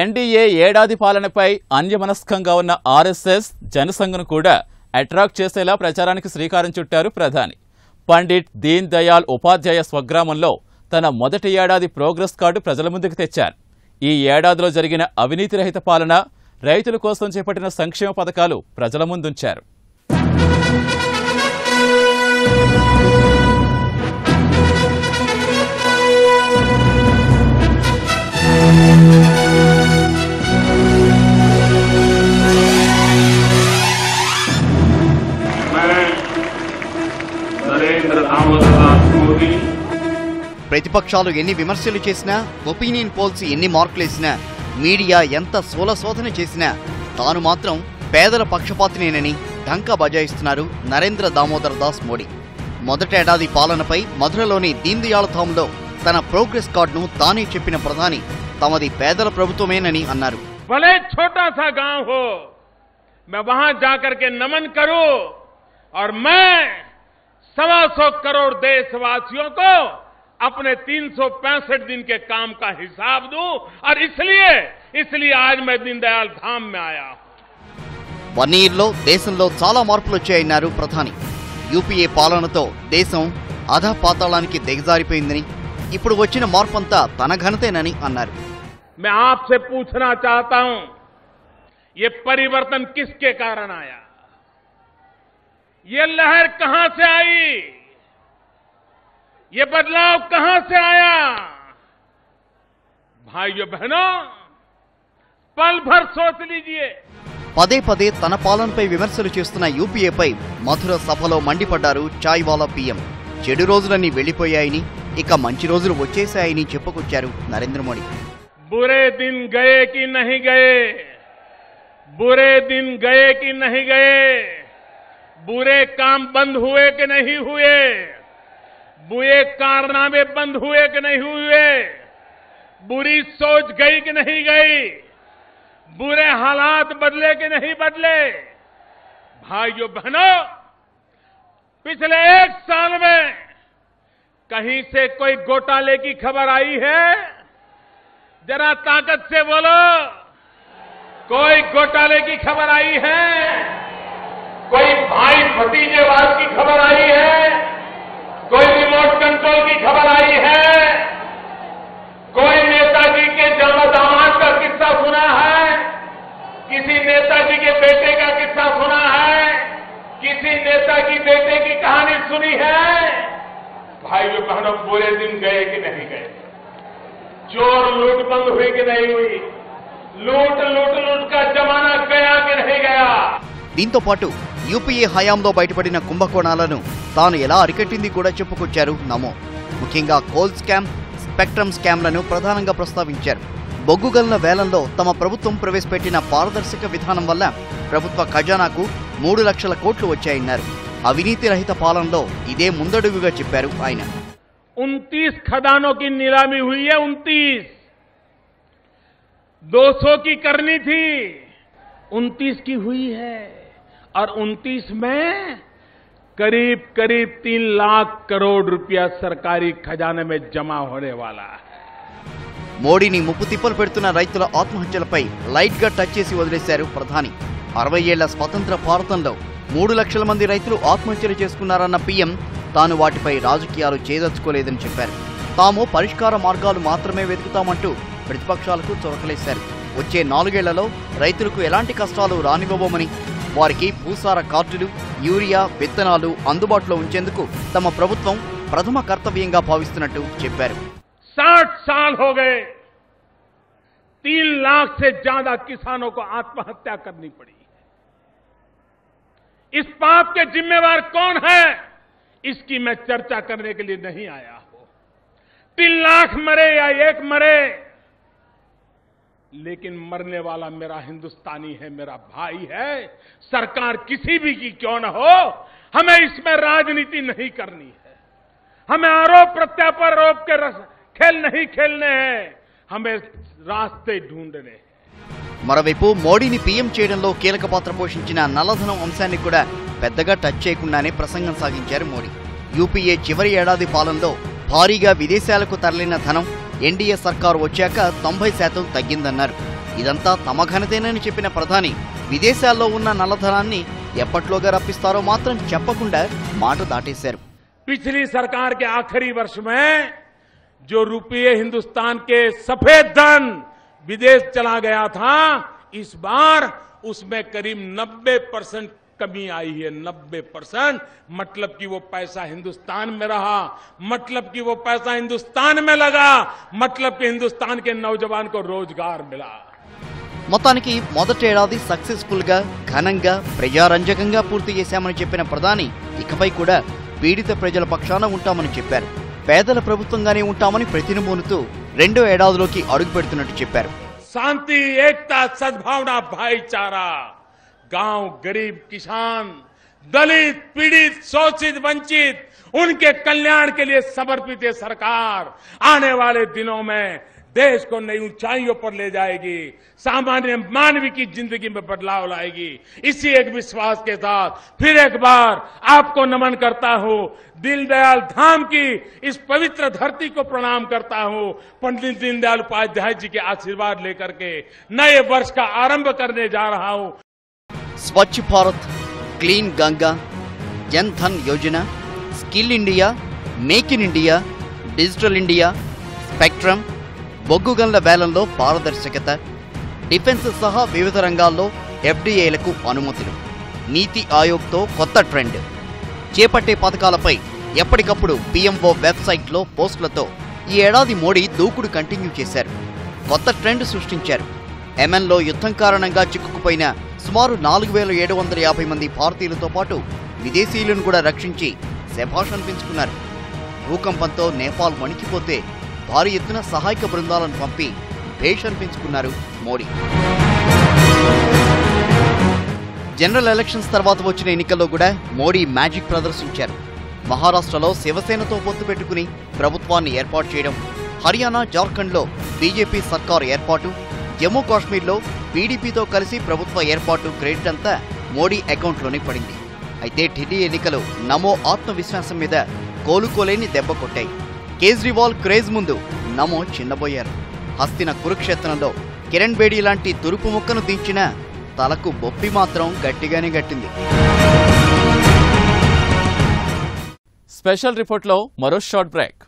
NDA ఏడాది పాలనపై అన్యమనస్కంగా ఉన్న ఆర్ఎస్ఎస్ జనసంఘను కూడా అట్రాక్ట్ చేసేలా ప్రచారానికి శ్రీకారం చుట్టారు ప్రధాని. పండిట్ దీన్ దయాల్ ఉపాధ్యాయ స్వగ్రామంలో తన మొదటి ఏడాది ప్రోగ్రెస్ కార్డు ప్రజల ముందుకు తెచ్చారు. ఈ ఏడాదిలో జరిగిన అవినీతి రహిత పాలన, రైతుల కోసం చేపట్టిన సంక్షేమ పథకాలు ప్రజల ముందుంచారు. नरेंद्र दामोदर दास मोडी ప్రతిపక్షాలు ఎన్ని విమర్శలు చేసినా, ఒపీనియన్ పోల్స్ ఎన్ని మార్కులేసినా, మీడియా ఎంత సోల శోధన చేసినా తాను మాత్రం పేదల పక్షపాతినేనని ఢంకా బజాయిస్తున్నారు నరేంద్ర దామోదర్ దాస్ మోడీ. మొదటేడాది పాలనపై మధురలోని దీన్ దయాల్ ధామ్లో తన ప్రోగ్రెస్ కార్డును తానే చెప్పిన ప్రధాని తమది పేదల ప్రభుత్వమేనని అన్నారు. భలే ఛోటా సా గాంవ్ హో మే వహా జాకర్ కే నమన్ కరూ ఔర్ మే 125 करोड़ देशवासियों को अपने 365 दिन के काम का हिसाब दूं और इसलिए आज मैं दीनदयाल धाम में आया हूं. వన్నీర్లో దేశంలో చాలా మార్పులు వచ్చాయన్నారు ప్రధాని. యూపీఏ పాలనతో దేశం అధ పాతాళానికి దిగజారిపోయిందని, ఇప్పుడు వచ్చిన మార్పంతా తన ఘనతేనని అన్నారు. मैं आपसे पूछना चाहता हूं, ये परिवर्तन किसके कारण आया? ये लहर कहां से आई? ये बदलाव कहां से आया? भाइयों बहनों, पल भर सोच लीजिए. पदे पदे तन पालनपై విమర్శలు చేస్తున్న యూపీఏపై మధుర సభలో మండిపడ్డారు చాయ్వాలా పీఎం. చెడు రోజులన్నీ వెళ్ళిపోయాయని, ఇక మంచి రోజులు వచ్చేసాయని చెప్పుకొచ్చారు నరేంద్ర మోడీ. బురే దిన్ గయే కి నహీ గయే, బురే దిన్ గయే కి నహీ గయే, బురే కామ్ బంద్ హుయే కి నహీ హుయే, బురే కార్నామే బంద్ హుయే కి నహీ హుయే, బురీ సోచ్ గయీ కి నహీ గయీ, बुरे हालात बदले के नहीं बदले. भाइयों बहनों, पिछले एक साल में कहीं से कोई घोटाले की खबर आई है? जरा ताकत से बोलो, कोई घोटाले की खबर आई है? कोई भाई भतीजेवाद की खबर आई है? कोई रिमोट कंट्रोल की खबर आई है? कोई नेताजी के जमा दामाद का किस्सा सुना है? किसी नेताजी के बेटे का किस्सा सुना है? किसी नेता की बेटे की कहानी सुनी है? भाइयों बहनों, बुरे दिन गए कि नहीं गए? चोर लूट बंद हुई कि नहीं हुई? लूट लूट लूट का जमाना गया कि नहीं गया? దీంతో పాటు యూపీఏ హయాంలో బయటపడిన కుంభకోణాలను తాను ఎలా అరికట్టింది కూడా చెప్పుకొచ్చారు నమో. ముఖ్యంగా కోల్ స్కామ్, స్పెక్ట్రమ్ స్కామ్లను ప్రధానంగా ప్రస్తావించారు. బొగ్గుగల్న వేలంలో తమ ప్రభుత్వం ప్రవేశపెట్టిన పారదర్శక విధానం వల్ల ప్రభుత్వ ఖజానాకు 3 లక్షల కోట్లు వచ్చాయన్నారు. అవినీతి రహిత పాలనలో ఇదే ముందడుగుగా చెప్పారు ఆయన. 29 ఖజానోं की नीलामी हुई है. 29 200 की करनी थी, 29 की हुई है और 29 में करीब करीब 3 लाख करोड़ रुपया सरकारी खजाने में जमा होने वाला है. మోడీని ముప్పు తిప్పలు పెడుతున్న రైతుల ఆత్మహత్యలపై లైట్ గా టచ్ చేసి వదిలేశారు ప్రధాని. 60 ఏళ్ల స్వతంత్ర భారతంలో 3 లక్షల మంది రైతులు ఆత్మహత్యలు చేసుకున్నారన్న పీఎం తాను వాటిపై రాజకీయాలు చేదర్చుకోలేదని చెప్పారు. తాము పరిష్కార మార్గాలు మాత్రమే వెతుకుతామంటూ ప్రతిపక్షాలకు చొరకలేశారు. వచ్చే 4 ఏళ్లలో రైతులకు ఎలాంటి కష్టాలు రానివ్వబోమని, వారికి భూసార కార్డులు, యూరియా, విత్తనాలు అందుబాటులో ఉంచేందుకు తమ ప్రభుత్వం ప్రథమ కర్తవ్యంగా భావిస్తున్నట్టు చెప్పారు. 60 साल हो गए, 3 लाख से ज्यादा किसानों को आत्महत्या करनी पड़ी. इस पाप के जिम्मेवार कौन है, इसकी मैं चर्चा करने के लिए नहीं आया हूं. 3 लाख मरे या 1 मरे, लेकिन मरने वाला मेरा हिंदुस्तानी है, मेरा भाई है. सरकार किसी भी की क्यों न हो, हमें इसमें राजनीति नहीं करनी है. हमें आरोप प्रत्यारोप के खेल नहीं खेलने हैं, हमें रास्ते ढूंढने हैं. మరోవైపు మోడీని పీఎం చేయడంలో కీలక పాత్ర పోషించిన నల్లధనం అంశాన్ని కూడా పెద్దగా టచ్ చేయకుండానే ప్రసంగం సాగించారు మోడీ. యూపీఏ చివరి ఏడాది పాలనలో భారీగా విదేశాలకు తరలిన ధనం ఎన్డీఏ సర్కారు వచ్చాక 90% తగ్గిందన్నారు. ఇదంతా తమ ఘనతేనని చెప్పిన ప్రధాని విదేశాల్లో ఉన్న నల్లధనాన్ని ఎప్పటిలోగా రప్పిస్తారో మాత్రం చెప్పకుండా మాట దాటేశారు। पिछली सरकार के आखिरी वर्ष में जो रुपये हिंदुस्तान के सफेद धन विदेश चला गया था, इस बार उसमें करीब 90% कमी आई है। 90% मतलब कि वो पैसा हिंदुस्तान में रहा, मतलब कि वो पैसा हिंदुस्तान में लगा, मतलब कि हिंदुस्तान के नौजवान को रोजगार मिला। మొత్తానికి మొదటేడాది సక్సెస్ఫుల్ గా ఘనంగా ప్రజారంజకంగా పూర్తి చేశామని చెప్పిన ప్రధాని ఇకపై కూడా పీడిత ప్రజల పక్షాన ఉంటామని చెప్పారు। పేదల ప్రభుత్వంగానే ఉంటామని ప్రతినమూనుతూ రెండో ఏడాదిలోకి అడుగుపెడుతున్నట్టు చెప్పారు। శాంతి ఏకతా సద్భావన భాయిచారా गांव गरीब किसान दलित पीड़ित शोषित वंचित उनके कल्याण के लिए समर्पित है सरकार। आने वाले दिनों में देश को नई ऊंचाइयों पर ले जाएगी, सामान्य मानव की जिंदगी में बदलाव लाएगी। इसी एक विश्वास के साथ फिर एक बार आपको नमन करता हूं, दीनदयाल धाम की इस पवित्र धरती को प्रणाम करता हूं। पंडित दीन दयाल उपाध्याय जी के आशीर्वाद लेकर के नए वर्ष का आरंभ करने जा रहा हूं। स्वच्छ Bharat, clean Ganga, Jan Dhan Yojana, skill India, make in India, digital India, spectrum, బొగ్గు గనుల వేలంలో పారదర్శకత, డిఫెన్స్ సహా వివిధ రంగాల్లో ఎఫ్డీఏలకు అనుమతులు, నీతి ఆయోగ్తో కొత్త ట్రెండ్, చేపట్టే పథకాలపై ఎప్పటికప్పుడు పీఎంఓ వెబ్సైట్లో పోస్టులతో ఈ ఏడాది మోడీ దూకుడు కంటిన్యూ చేశారు। కొత్త ట్రెండ్ సృష్టించారు। ఎమెన్లో యుద్ధం కారణంగా చిక్కుకుపోయిన సుమారు 4750 మంది భారతీయులతో పాటు విదేశీయులను కూడా రక్షించి శభాష్ అనిపించుకున్నారు। భూకంపంతో నేపాల్ వణికిపోతే भारी एन सहायक बृंदाल पंपी भेषुक मोडी जनरल एलक्ष तरह वच्चन मोडी मैजिक प्रदर्शन महाराष्ट्र शिवसेन तो पत्तुपेट्टुकुनी प्रभुत्वान्नि हरियाणा झारखंड बीजेपी सर्कार एर्पाटु जम्मू काश्मीर पीडीपी तो कलिसी प्रभुत्व एर्पाटु क्रेडिट अंता मोडी अकौंट्लोने पड़िंदी। अयिते ढिल्ली एन्निकलु नमो आत्मविश्वासं मीद कोलुकोलेनि देब्ब कोट्टायि। కేజ్రీవాల్ క్రేజ్ ముందు నమో చిన్నబోయారు। హస్తిన కురుక్షేత్రంలో కిరణ్ బేడి లాంటి తురుపు ముక్కను దించిన తలకు బొప్పి మాత్రం గట్టిగానే గట్టింది। స్పెషల్ రిపోర్ట్లో మరో షార్ట్ బ్రేక్।